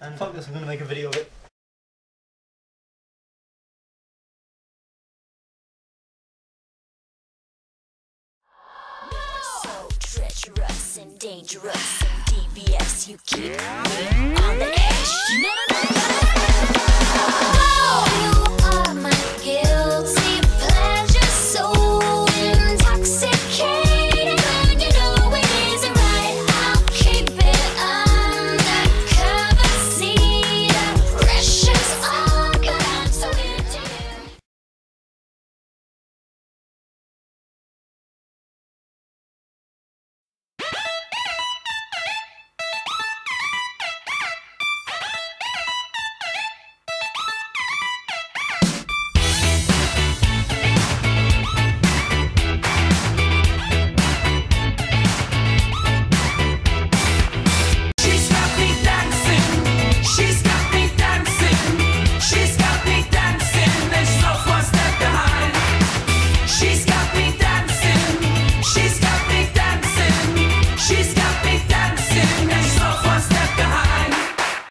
And fuck this, I'm gonna make a video of it. So treacherous and dangerous, and DBS you keep me.